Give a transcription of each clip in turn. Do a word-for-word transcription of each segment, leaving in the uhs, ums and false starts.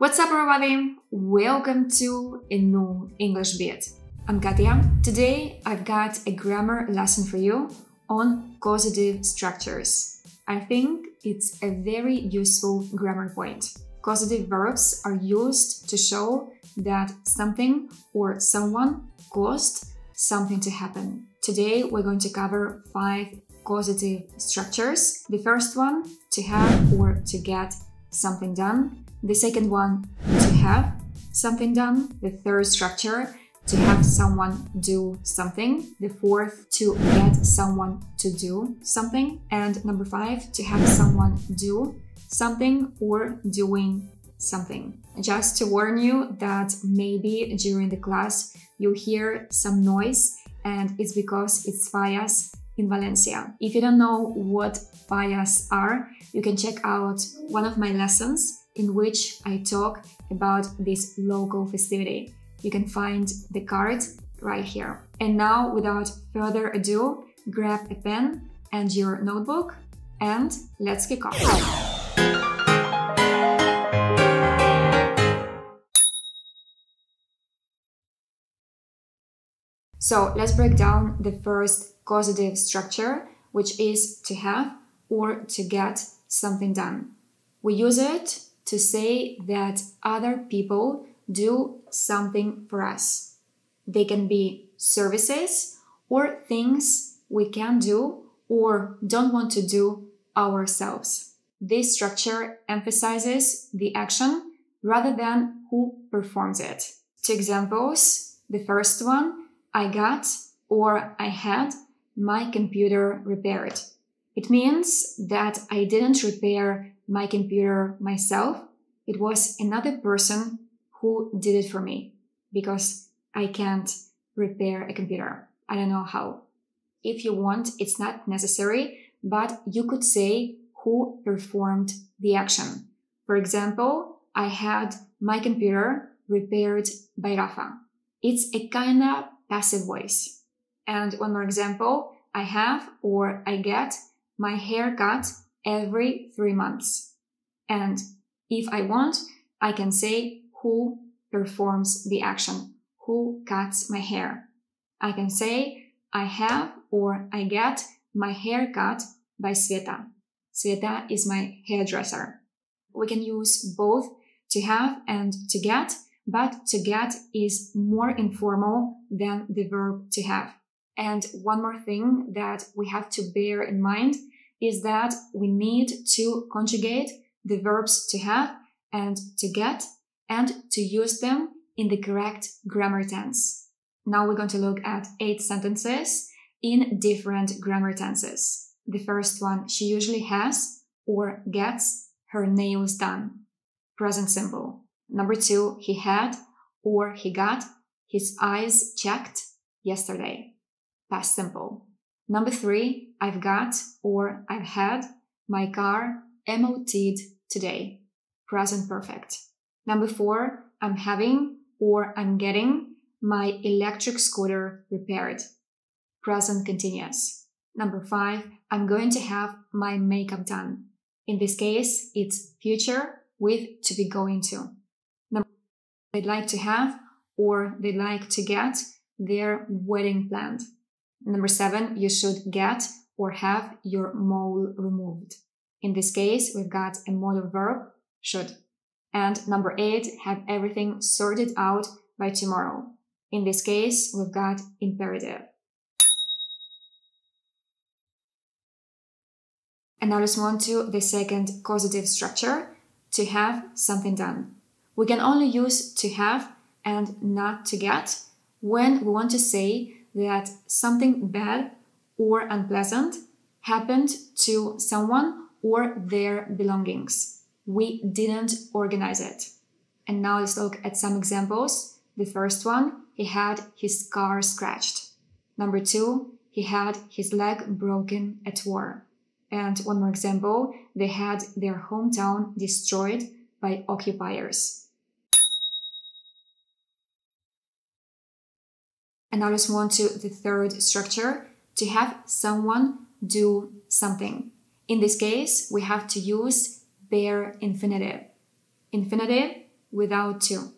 What's up everybody? Welcome to a new English Bit. I'm Katia. Today I've got a grammar lesson for you on causative structures. I think it's a very useful grammar point. Causative verbs are used to show that something or someone caused something to happen. Today we're going to cover five causative structures. The first one, to have or to get something done. The second one, to have something done. The third structure, to have someone do something. The fourth, to get someone to do something. And number five, to have someone do something or doing something. Just to warn you that maybe during the class you hear some noise, and it's because it's Fallas in Valencia. If you don't know what Fallas are, you can check out one of my lessons in which I talk about this local festivity. You can find the card right here. And now, without further ado, grab a pen and your notebook and let's kick off. So let's break down the first causative structure, which is to have or to get something done. We use it to say that other people do something for us. They can be services or things we can do or don't want to do ourselves. This structure emphasizes the action rather than who performs it. Two examples. The first one, I got or I had my computer repaired. It means that I didn't repair my computer myself. It was another person who did it for me because I can't repair a computer. I don't know how. If you want, it's not necessary, but you could say who performed the action. For example, I had my computer repaired by Rafa. It's a kind of passive voice. And one more example, I have or I get my hair cut every three months. And if I want, I can say who performs the action, who cuts my hair. I can say, I have or I get my hair cut by Sveta. Sveta is my hairdresser. We can use both to have and to get, but to get is more informal than the verb to have. And one more thing that we have to bear in mind is that we need to conjugate the verbs to have and to get and to use them in the correct grammar tense. Now we're going to look at eight sentences in different grammar tenses. The first one, she usually has or gets her nails done. Present simple. Number two, he had or he got his eyes checked yesterday. Past simple. Number three, I've got or I've had my car M O T'd today. Present perfect. Number four, I'm having or I'm getting my electric scooter repaired. Present continuous. Number five, I'm going to have my makeup done. In this case, it's future with to be going to. Number six, they'd like to have or they'd like to get their wedding planned. Number seven, you should get or have your mole removed. In this case, we've got a modal verb, should. And number eight, have everything sorted out by tomorrow. In this case, we've got imperative. And now let's move to the second causative structure, to have something done. We can only use to have and not to get when we want to say that something bad or unpleasant happened to someone or their belongings. We didn't organize it. And now let's look at some examples. The first one, he had his car scratched. Number two, he had his leg broken at war. And one more example, they had their hometown destroyed by occupiers. And now let's move on to the third structure, to have someone do something. In this case, we have to use bare infinitive. Infinitive without to,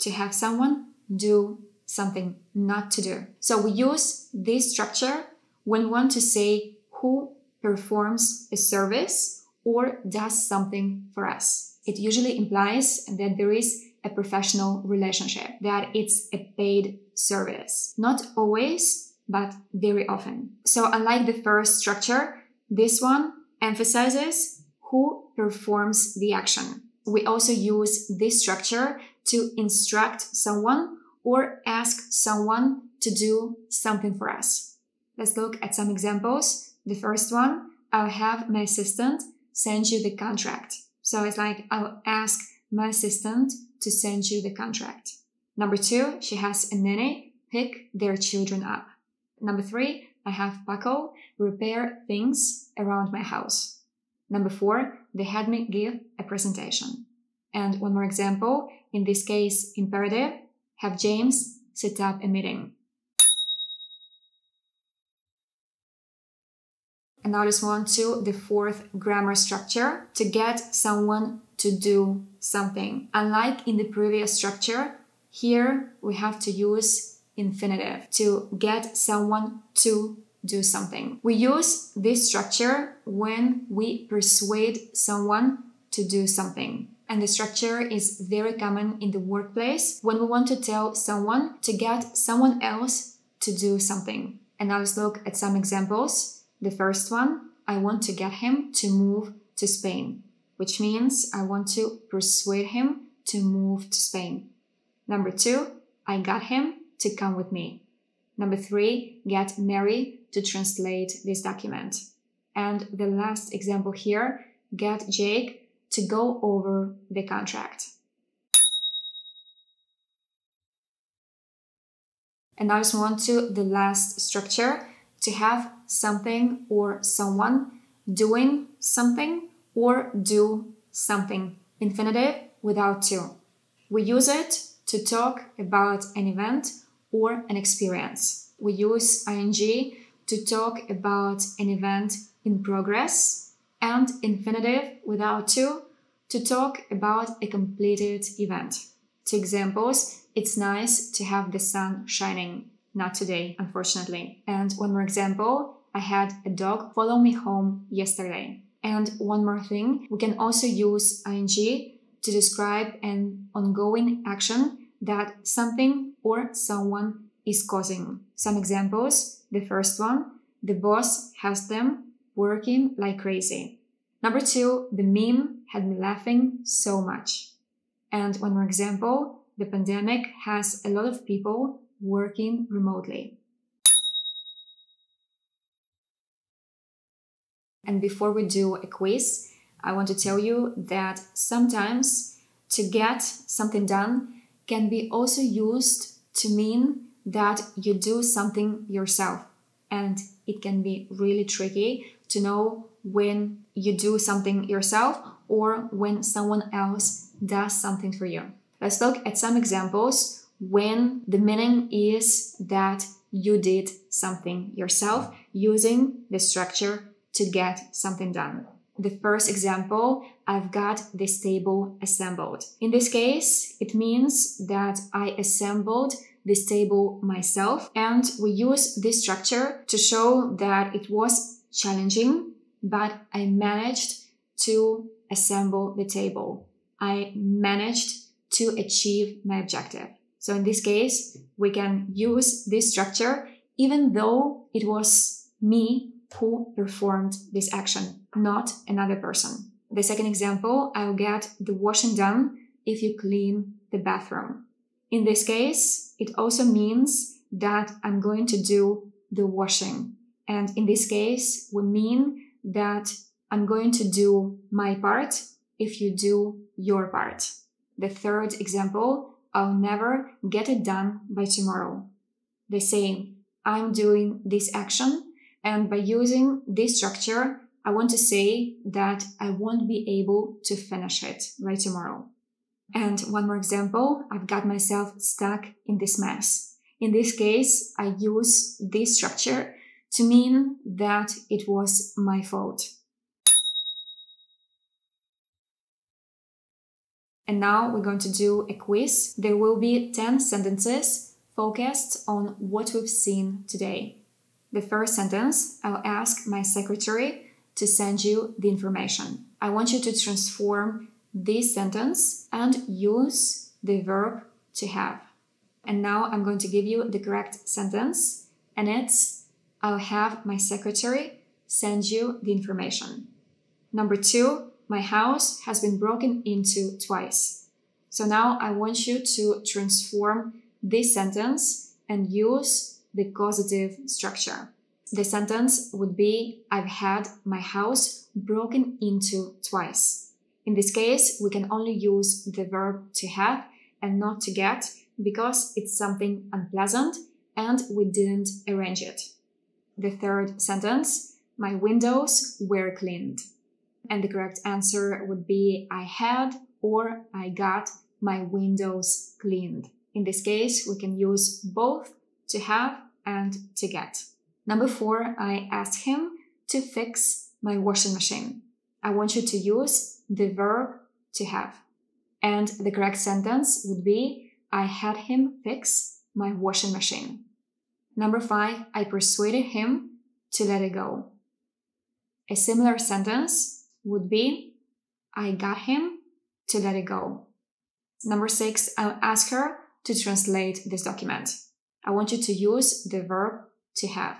to have someone do something not to do. So we use this structure when we want to say who performs a service or does something for us. It usually implies that there is a professional relationship, that it's a paid service. Not always, but very often. So unlike the first structure, this one emphasizes who performs the action. We also use this structure to instruct someone or ask someone to do something for us. Let's look at some examples. The first one, I'll have my assistant send you the contract. So it's like, I'll ask my assistant to send you the contract. Number two, she has a nanny pick their children up. Number three, I have Paco repair things around my house. Number four, they had me give a presentation. And one more example, in this case, imperative, have James set up a meeting. And now let's move on to the fourth grammar structure, to get someone to do something. Unlike in the previous structure, here we have to use infinitive to get someone to do something. We use this structure when we persuade someone to do something. And the structure is very common in the workplace when we want to tell someone to get someone else to do something. And now let's look at some examples. The first one, I want to get him to move to Spain, which means I want to persuade him to move to Spain. Number two, I got him to come with me. Number three, get Mary to translate this document. And the last example here, get Jake to go over the contract. And now let's move on to the last structure, to have something or someone doing something or do something. Infinitive without to. We use it to talk about an event or an experience. We use ing to talk about an event in progress, and infinitive without to, to talk about a completed event. Two examples, it's nice to have the sun shining. Not today, unfortunately. And one more example, I had a dog follow me home yesterday. And one more thing, we can also use ing to describe an ongoing action that something or someone is causing. Some examples, the first one, the boss has them working like crazy. Number two, the meme had me laughing so much. And one more example, the pandemic has a lot of people working remotely. And before we do a quiz, I want to tell you that sometimes to get something done can be also used to mean that you do something yourself. And it can be really tricky to know when you do something yourself or when someone else does something for you. Let's look at some examples when the meaning is that you did something yourself using the structure to get something done. The first example, I've got this table assembled. In this case, it means that I assembled this table myself, and we use this structure to show that it was challenging, but I managed to assemble the table. I managed to achieve my objective. So in this case, we can use this structure even though it was me who performed this action, not another person. The second example, I'll get the washing done if you clean the bathroom. In this case, it also means that I'm going to do the washing. And in this case, we mean that I'm going to do my part if you do your part. The third example, I'll never get it done by tomorrow. The same, I'm doing this action, and by using this structure, I want to say that I won't be able to finish it by tomorrow. And one more example, I've got myself stuck in this mess. In this case, I use this structure to mean that it was my fault. And now we're going to do a quiz. There will be ten sentences focused on what we've seen today. The first sentence, I'll ask my secretary to send you the information. I want you to transform this sentence and use the verb to have. And now I'm going to give you the correct sentence, and it's, I'll have my secretary send you the information. Number two, my house has been broken into twice. So now I want you to transform this sentence and use the causative structure. The sentence would be, I've had my house broken into twice. In this case, we can only use the verb to have and not to get, because it's something unpleasant and we didn't arrange it. The third sentence, my windows were cleaned. And the correct answer would be, I had or I got my windows cleaned. In this case, we can use both to have and to get. Number four, I asked him to fix my washing machine. I want you to use the verb to have. And the correct sentence would be, I had him fix my washing machine. Number five, I persuaded him to let it go. A similar sentence would be, I got him to let it go. Number six, I'll ask her to translate this document. I want you to use the verb to have.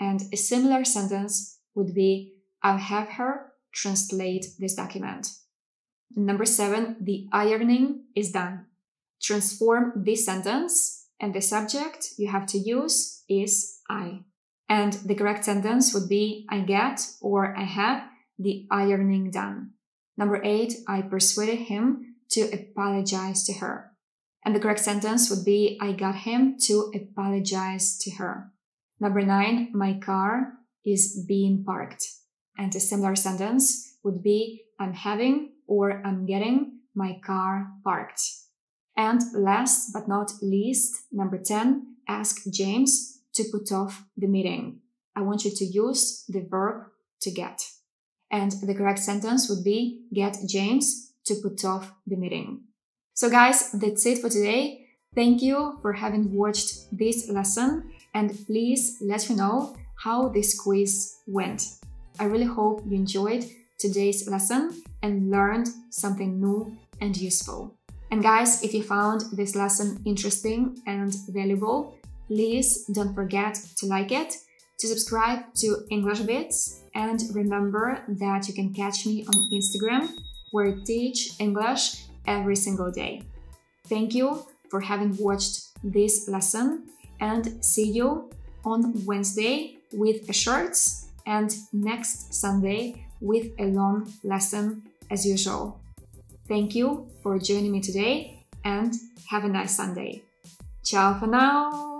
And a similar sentence would be, I'll have her translate this document. Number seven, the ironing is done. Transform this sentence and the subject you have to use is I. And the correct sentence would be, I get or I have the ironing done. Number eight, I persuaded him to apologize to her. And the correct sentence would be, I got him to apologize to her. Number nine, my car is being parked. And a similar sentence would be, I'm having or I'm getting my car parked. And last but not least, number ten, ask James to put off the meeting. I want you to use the verb to get. And the correct sentence would be, get James to put off the meeting. So guys, that's it for today. Thank you for having watched this lesson, and please let me know how this quiz went. I really hope you enjoyed today's lesson and learned something new and useful. And guys, if you found this lesson interesting and valuable, please don't forget to like it, to subscribe to English Bits, and remember that you can catch me on Instagram, where I teach English every single day. Thank you for having watched this lesson, and see you on Wednesday with a short and next Sunday with a long lesson as usual. Thank you for joining me today, and have a nice Sunday. Ciao for now!